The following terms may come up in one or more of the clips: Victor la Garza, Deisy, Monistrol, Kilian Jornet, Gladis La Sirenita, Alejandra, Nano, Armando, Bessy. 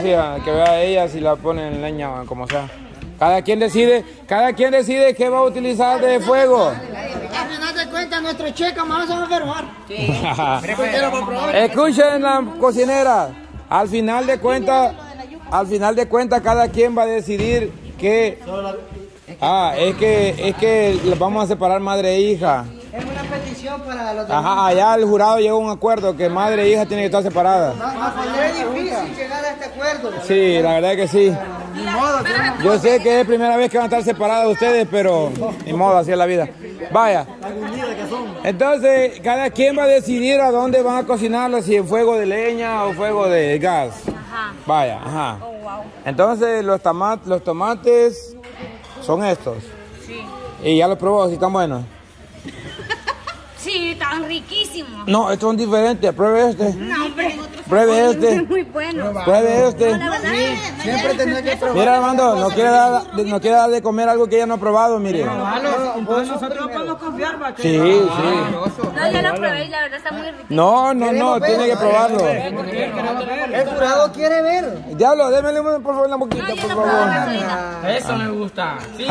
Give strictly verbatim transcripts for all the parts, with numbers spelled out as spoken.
Que vea ella si la ponen leña, como sea. Cada quien decide, cada quien decide qué va a utilizar de fuego. Al final de cuentas, nuestro cheque más se va a enfermar. Sí. Escuchen la cocinera. Al final de cuentas, al final de cuentas, cada quien va a decidir que. Ah, es que, es que vamos a separar madre e hija. Es una petición para los demás. Ajá, allá el jurado llegó a un acuerdo que madre e hija tienen que estar separadas. No, no, es difícil llegar a este acuerdo. Sí, la verdad es que sí. Ni modo. Yo sé que es primera vez que van a estar separadas ustedes, pero ni modo, así es la vida. Vaya. Entonces, cada quien va a decidir a dónde van a cocinarlo, si en fuego de leña o fuego de gas. Ajá. Vaya, ajá. Oh, wow. Entonces, los, los tomates son estos. Sí. Y ya los probó, si ¿sí están buenos? Sí, están riquísimos. No, estos son diferentes. Pruebe este. No, hombre. Pruebe este. Muy bueno. Pruebe este. No, la verdad, sí. Siempre tendré que probar. Mira, Armando, no quiere dar, no quiere dar de comer algo que ella no ha probado, mire. Nosotros podemos confiar, macho. Sí, sí. No, yo lo probé y la verdad está muy rico. No, no, no, tiene que probarlo. El jurado quiere ver. Diablo, démele por favor la boquita, por favor. Eso me gusta. Sí.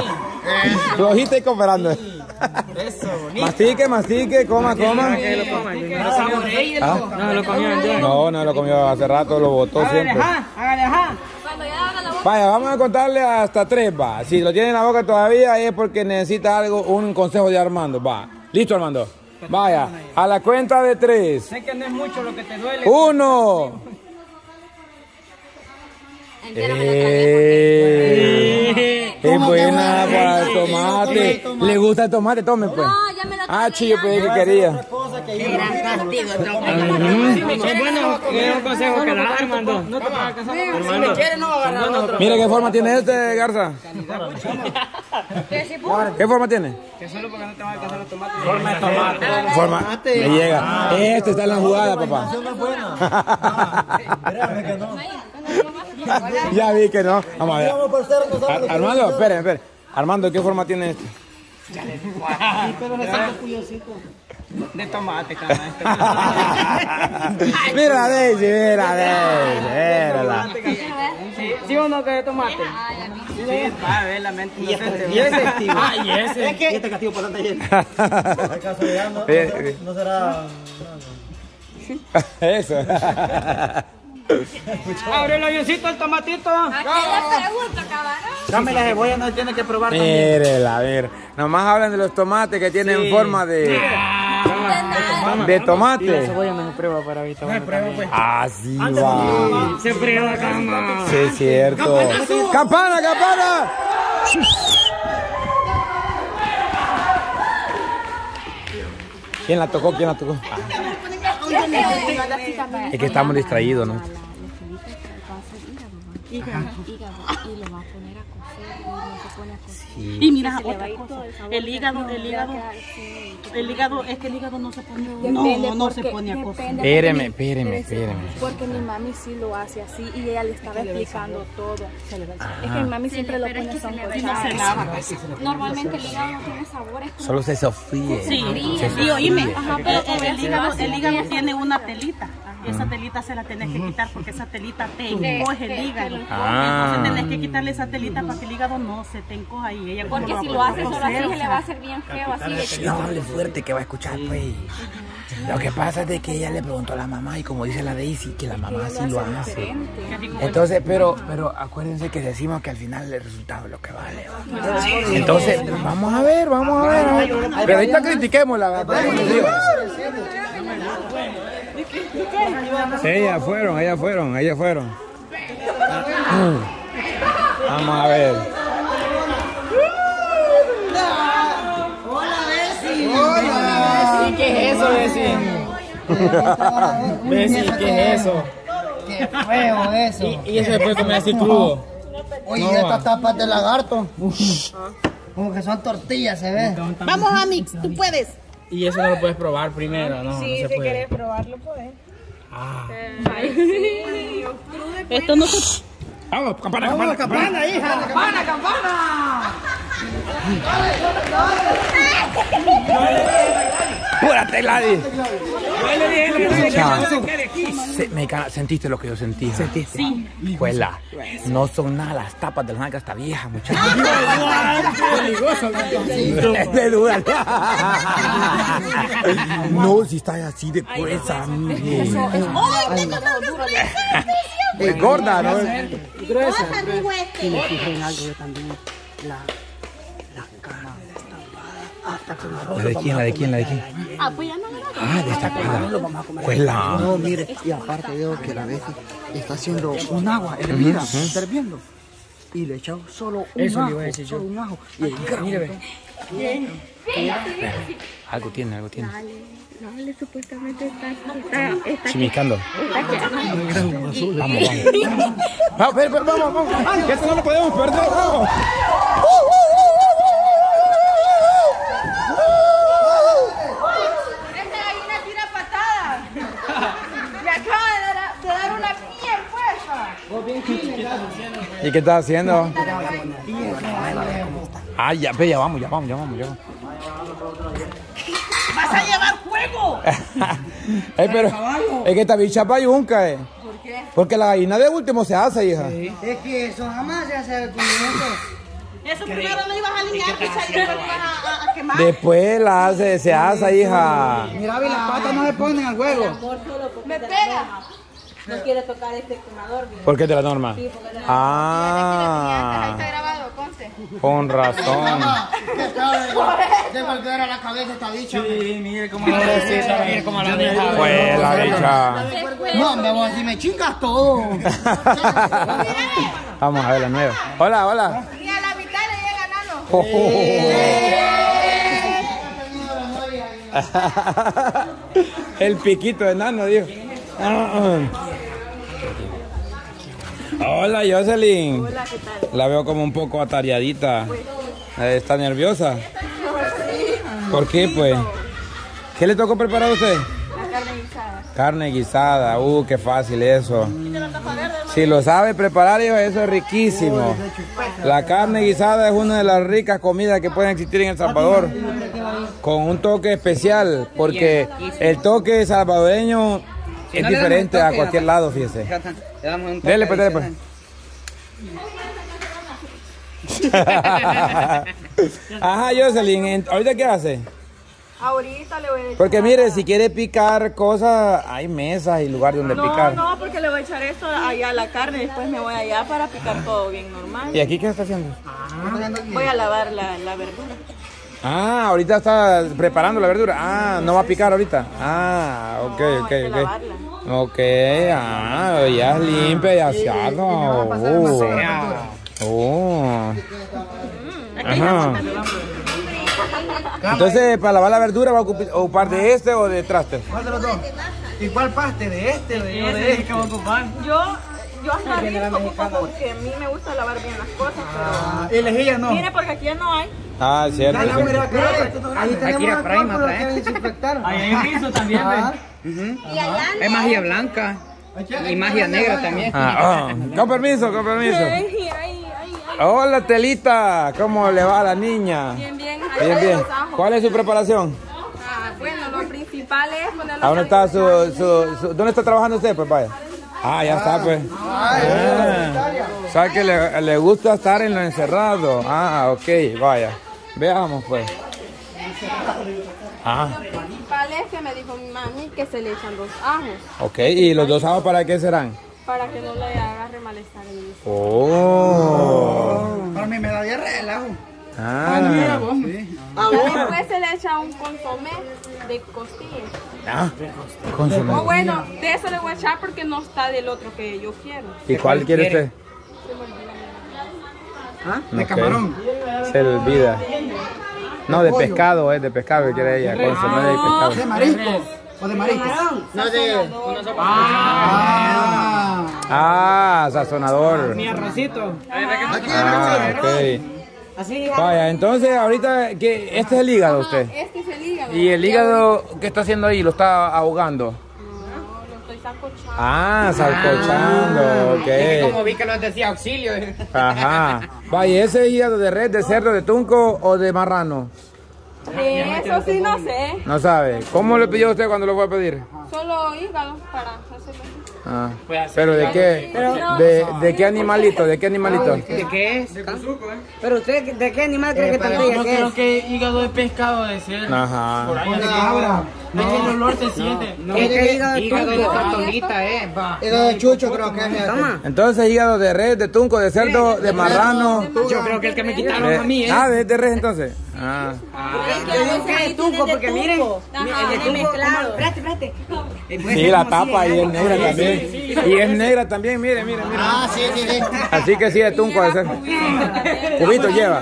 Tu hojita y cooperando. Eso, bonito. Mastique, mastique, coma, coma. No lo comió. No, no lo comió hace rato, lo botó siempre. Hágale, ajá. Vaya, vamos a contarle hasta tres, va. Si lo tiene en la boca todavía es porque necesita algo, un consejo de Armando, va. Listo, Armando. Vaya, a la cuenta de tres. Sé que no es mucho lo que te duele. Uno. Es buena para el tomate. Le gusta el tomate, tome pues. No, ya me lo ah, chido, pues que quería. Gran castigo, no. Mira qué forma tiene este, Garza. ¿Qué forma tiene? Que solo porque no te va a alcanzar los tomates. Forma de tomate. Forma. Me llega. Este está en la jugada, papá. Ya vi que no. Vamos a ver. A Armando, espere, espere. Armando, ¿qué forma tiene este? Ya le digo. Pero le saco cuyocito. De tomate, cabrón. Mira, Deisy, mira, Deisy. ¿Sí o no que de tomate? Sí, para ver la mente. Y ese castigo. Es que este castigo por tanta gente. Por caso de ambos, no será. Eso. Abre el avioncito, el tomatito. Aquí les pregunto, cabrón. Dame la cebolla, no tiene que probar. Mírela, a ver. Nomás hablan de los tomates que tienen forma de. De tomate. La cebolla no se prueba para ahorita. No se prueba, pues. Así va. Se prueba la cama. Sí, es cierto. ¡Campana, campana! ¿Quién la tocó? ¿Quién la tocó? Es que estamos distraídos, ¿no? Y le va a poner a cocer y no se pone a cocer. Sí. Y mira, otra cosa, el hígado, el hígado, el hígado, es que el hígado no se pone, no, no se pone a cocer. Espéreme, espéreme, espéreme. Porque mi mami sí lo hace así y ella le estaba explicando todo. Es que mi mami siempre lo pone sancochado. Normalmente el hígado no tiene sabor. Solo se sofríe. Sí, y oíme, el hígado tiene una telita. Esa telita se la tenés que quitar porque esa telita te encoge el hígado. Ah. Entonces tenés que quitarle esa telita para que el hígado no se te encoja ahí. Ella porque si lo haces solo así, se le va a hacer bien feo. Así de... No, hable fuerte que va a escuchar, pues. Lo que pasa es de que ella le preguntó a la mamá y como dice la Deisy, que la mamá sí lo hace. Entonces, pero, pero acuérdense que decimos que al final el resultado es lo que vale. Entonces, vamos a ver, vamos a ver. Pero ahorita critiquemos la verdad. Ellas fueron, ellas fueron, ellas fueron. Vamos a ver. Hola, Bessy. Hola, Bessy. ¿Qué es eso, Bessy? Bessy, ¿qué es eso? Qué feo eso. Y, y eso después comer así crudo. Oye, no, estas tapas de lagarto. Como que son tortillas, se ve. Vamos, Amix, tú puedes. Y eso no lo puedes probar primero, ¿no? Sí, no se puede. Si querés probarlo, puedes. Ah. Eh, sí. Esto no se... Vamos, campana, campana, campana, campana, hija, campana, campana. ¡Púrate, Gladys! ¿Sentiste lo que yo sentí? ¿Sentiste? Sí. Pues la, no son nada las tapas de la nalga hasta vieja, muchachos. Es de duda. No, si está así de gruesa. ¡Ay, tengo nalgas gruesas! Es gorda, ¿no? Gruesa. La... la cara destapada hasta que nosotros... ¿La de quién? ¿La de quién? ¿La de quién? Ah, pues ya no la vamos a comer. Ah, destapada. Lo vamos a comer. Pues la... No, mire, y aparte veo que la Bessy está haciendo un agua hervida, uh -huh. Herviendo. Y le he echado solo un Eso ajo, le iba a decir solo yo. un ajo. Y el gran... Mire, ve. Algo tiene, algo tiene. No, le supuestamente está... está, está chimicando. Vamos, vamos. Vamos, pero vamos, vamos. Ay, eso no lo podemos perder, vamos. Esta gallina tira patada. Le acaba de dar, de dar una piel fuerza. ¿Y qué estás haciendo? Ah, ya, ya vamos, ya vamos, ya vamos, ya vamos. ¡Vas a llevar juego! Hey, pero es que esta bicha payunca, eh. ¿Por qué? Porque la gallina de último se hace, hija. Sí. Es que eso jamás se hace con eso. Eso primero no ibas a alinear, bicha, y después ibas a, a, a quemar. Después la hace, se hace, sí, hija. Mira, ve, las patas no le ponen al juego. ¡Me pega! No quiere tocar este quemador, bien. ¿Por qué te la norma? Sí, porque te la... Ah. Ahí está grabado, conste. Con razón. De volver a la cabeza esta bicha. Sí, mire cómo la deja. Mire cómo la deja. Pues la bicha. No, me voy a decir, me chingas todo. Vamos a ver la nueva. Hola, hola. Y a la mitad le llega Nano. Oh, oh, oh, oh. El piquito de Nano, Dios. Hola, Jocelyn. Hola, ¿qué tal? La veo como un poco atareadita. ¿Está nerviosa? ¿Por qué, pues? ¿Qué le tocó preparar a usted? La carne guisada. Carne guisada, uh, qué fácil eso. Si lo sabe preparar, hijo, eso es riquísimo. La carne guisada es una de las ricas comidas que pueden existir en El Salvador. Con un toque especial, porque el toque salvadoreño es diferente a cualquier lado, fíjese. Dele, pues, dele, pues. Ajá, Jocelyn, ¿ahorita qué hace? Ahorita le voy a echar. Porque mire, si quiere picar cosas, hay mesas y lugar donde no, picar. No, no, porque le voy a echar esto allá a la carne, después me voy allá para picar todo bien normal. ¿Y aquí qué está haciendo? Ah, voy a lavar la, la verdura. Ah, ahorita está preparando la verdura. Ah, no va a picar ahorita. Ah, ok, ok, ok. Ok, ah, ya es limpia, ya se ha dado. Oh. Ajá. Entonces, para lavar la verdura, ¿va a ocupar de este o de traste? ¿Cuál de los dos? ¿Y cuál parte? ¿De este o de este? Yo, yo hasta arriba ocupo porque a mí me gusta lavar bien las cosas. Ah, ¿y las ellas no? Mire, porque aquí ya no hay. Ah, cierto. Ahí tenemos la compra que desinfectaron. Ahí hay un piso también, ¿ves? Es magia blanca y magia negra también. Con permiso, con permiso. Hola, Telita, ¿cómo le va a la niña? Bien, bien. Bien, bien. ¿Cuál es su preparación? Ah, bueno, lo principal es poner los... ¿Dónde está su, su, su, ¿dónde está trabajando usted, pues, vaya? Ah, ya está, pues. Ah, o sea, que le, le gusta estar en lo encerrado. Ah, ok, vaya. Veamos, pues. Ah. Lo principal es que me dijo mi mami que se le echan dos ajos. Ok, ¿y los dos ajos para qué serán? Para que no le agarre malestar en el... Oh. Oh. Para mí me da diarrea el ajo. Ah. Mira, vos. Sí. Ah, después se le echa un consomé de costillas. Ah, consomé. Oh, bueno, de eso le voy a echar porque no está del otro que yo quiero. ¿Y cuál quiere usted? ¿Ah? De okay. Camarón. Se le olvida. No, de pescado, es de pescado que quiere ella. Consomé de pescado. De marisco. ¿O de marisco? No, de... Ah, ah, sazonador. Mi arrocito. Ah, okay. Así. Vaya, entonces ahorita, ¿qué? Este es el hígado, usted. Este es el hígado. ¿Y el hígado qué está haciendo ahí? ¿Lo está ahogando? No, lo estoy Sancochando. Ah, sancochando, ah, ok. Es que como vi que nos decía auxilio. Ajá. Vaya, ¿ese hígado de res, de cerdo, de tunco o de marrano? De eso sí no sé. No sabe. ¿Cómo lo pidió usted cuando lo fue a pedir? Solo hígado para hacerlo. Ah, pero de qué, de, de qué animalito, de qué animalito. ¿De qué es? De cuzuco, ¿eh? Pero usted, ¿de qué animal cree eh, que tendría? Yo creo que hígado de pescado de ser. Ajá. Por ahí no, cabra. No, no, el olor se siente. No, no, es que hígado, hígado de tortolita, eh. Va. Hígado de chucho creo que es. Toma. Entonces hígado de res, de tunco, de cerdo, de marrano. Yo creo que el que me quitaron a mí, eh. Ah, de res entonces. Ah. Es de tunco porque miren, el de mezclado. Espérate, espérate. Sí, la tapa y el negra también. Sí, sí, sí. Y es negra también, mire, mire, mire. Ah, sí, sí, sí. Así que sí, es tunco de ser. Cubito lleva.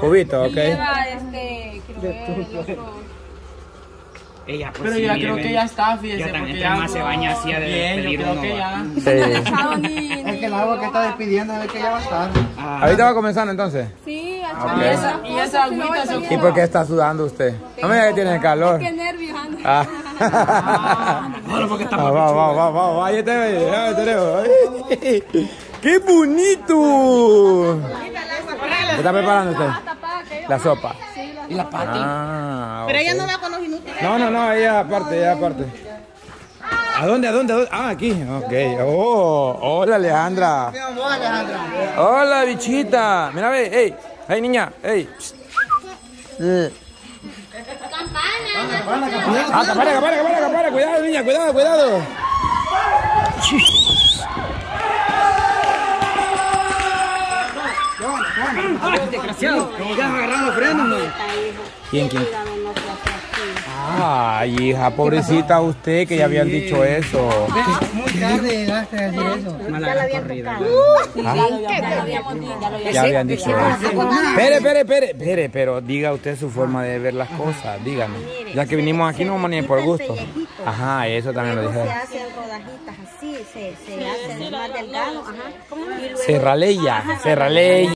Cubito, ok. Lleva este, creo que ella, pues, pero sí, yo creo bien, que ya está, fíjese. Yo porque ya más se baña así a de yo creo que ya. Sí. Es que el agua que está despidiendo es que ya va a estar. Ah. Ahorita va comenzando entonces. Sí, a okay. esa, ¿Y esa agüita se ocupa? ¿Y por qué está sudando usted? No me diga que tiene calor. Es que nervios, anda. Ah. No, porque está ah, va, va, va, va, va. Ahí está, ahí está. ¡Qué bonito! ¿Qué está preparando usted? La sopa. Y la pati. Ah, okay. Pero ella no va con los inútiles. No, no, no, ella aparte, ella aparte. ¿A dónde, a dónde, a dónde? Ah, aquí. Ok. Oh, hola, Alejandra. Hola, Alejandra. Hola, bichita. Mira, ve, hey, hey, niña, hey. Campana. Ah, campana, campana, campana, campana. Cuidado, niña, cuidado, cuidado. Desgraciado, ya has agarrado freno. ¿Quién, quién? Ay, hija, pobrecita usted, que ya habían dicho eso. Muy tarde llegaste a decir eso. Mala corrida. Ya habían dicho eso. Espere, espere, espere, espere, pero diga usted su forma de ver las cosas, dígame. Ya que vinimos aquí, no vamos ni por gusto. Ajá, eso también lo dije. Se hacen más delgados, ajá. Serraleya, serraleya.